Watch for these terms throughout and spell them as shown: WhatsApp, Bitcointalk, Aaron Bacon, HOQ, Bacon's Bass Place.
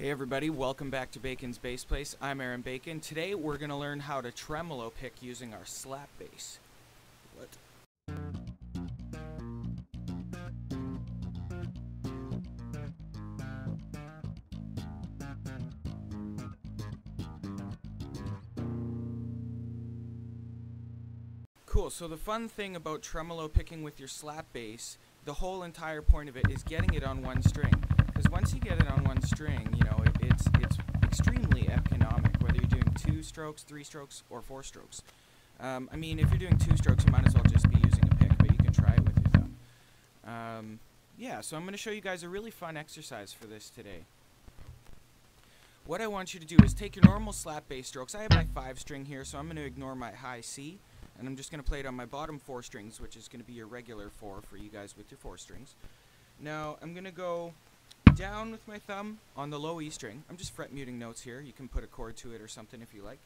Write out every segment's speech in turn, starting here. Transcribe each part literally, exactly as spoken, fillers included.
Hey everybody, welcome back to Bacon's Bass Place. I'm Aaron Bacon. Today we're going to learn how to tremolo pick using our slap bass. What? Cool, so the fun thing about tremolo picking with your slap bass, the whole entire point of it is getting it on one string. Because once you get it on one string, you know, it, it's, it's extremely economic, whether you're doing two strokes, three strokes, or four strokes. Um, I mean, if you're doing two strokes, you might as well just be using a pick, but you can try it with your thumb. Um, yeah, so I'm going to show you guys a really fun exercise for this today. What I want you to do is take your normal slap bass strokes. I have my five string here, so I'm going to ignore my high C, and I'm just going to play it on my bottom four strings, which is going to be your regular four for you guys with your four strings. Now, I'm going to go down with my thumb on the low E string. I'm just fret muting notes here. You can put a chord to it or something if you like.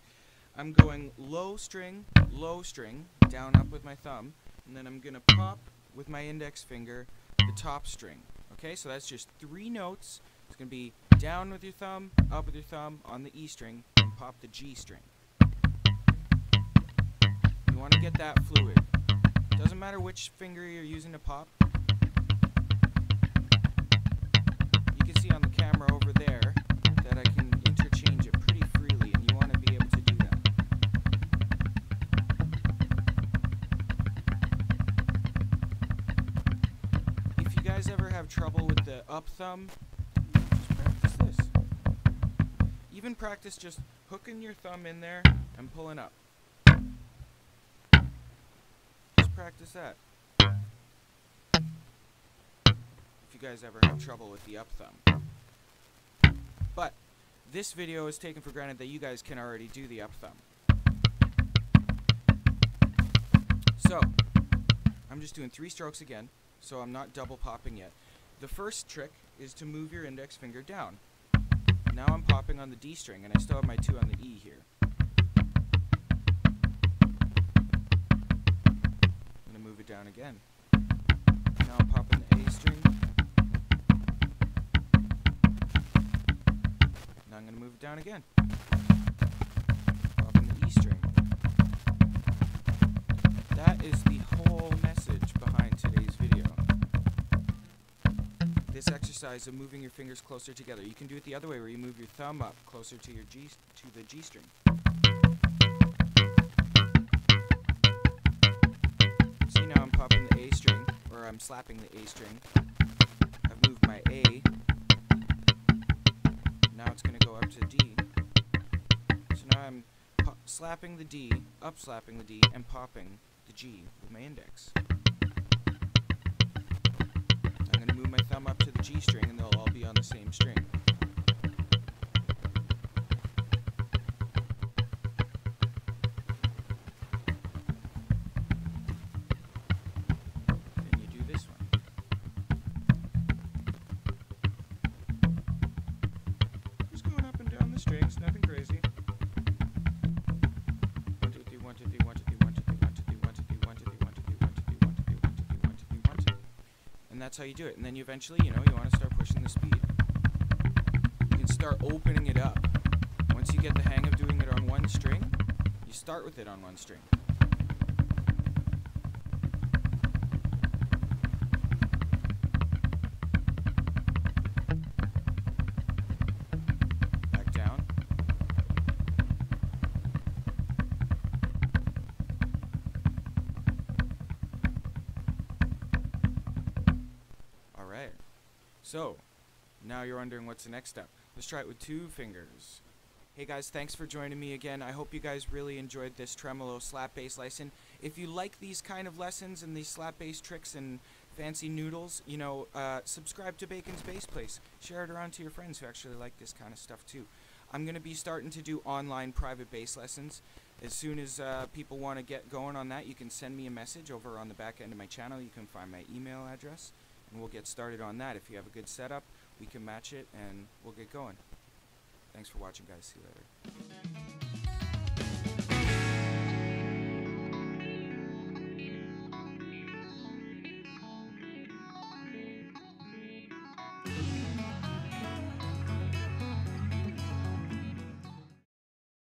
I'm going low string, low string, down up with my thumb, and then I'm going to pop with my index finger the top string. Okay, so that's just three notes. It's going to be down with your thumb, up with your thumb on the E string, and pop the G string. You want to get that fluid. Doesn't matter which finger you're using to pop. On the camera over there that I can interchange it pretty freely, and you want to be able to do that. If you guys ever have trouble with the up thumb, just practice this. Even practice just hooking your thumb in there and pulling up. Just practice that. If you guys ever have trouble with the up thumb. But this video is taken for granted that you guys can already do the up thumb. So I'm just doing three strokes again, so I'm not double popping yet. The first trick is to move your index finger down. Now I'm popping on the D string, and I still have my two on the E here. I'm going to move it down again. Now I'm popping the A string. I'm going to move it down again. Up in the E string. That is the whole message behind today's video. This exercise of moving your fingers closer together. You can do it the other way, where you move your thumb up closer to your G to the G string. See, now I'm popping the A string, or I'm slapping the A string. I've moved my A. Now it's going to go up to D. So now I'm pop slapping the D, up slapping the D, and popping the G with my index. I'm going to move my thumb up to the G string, and they'll all be on the same string. Strings, nothing crazy. One, two, three, one, two, three, one, two, three, one, two, three, one, two, three, one, two, three, one, two, three, one, two, three, one, two, three, one, two, three, one, two, three, one, two, three, one, two, three. And that's how you do it. And then you eventually, you know, you want to start pushing the speed. You can start opening it up. Once you get the hang of doing it on one string, you start with it on one string. So, now you're wondering what's the next step. Let's try it with two fingers. Hey guys, thanks for joining me again. I hope you guys really enjoyed this tremolo slap bass lesson. If you like these kind of lessons and these slap bass tricks and fancy noodles, you know, uh, subscribe to Bacon's Bass Place. Share it around to your friends who actually like this kind of stuff too. I'm going to be starting to do online private bass lessons. As soon as uh, people want to get going on that, you can send me a message over on the back end of my channel. You can find my email address. And we'll get started on that. If you have a good setup, we can match it and we'll get going. Thanks for watching, guys. See you later.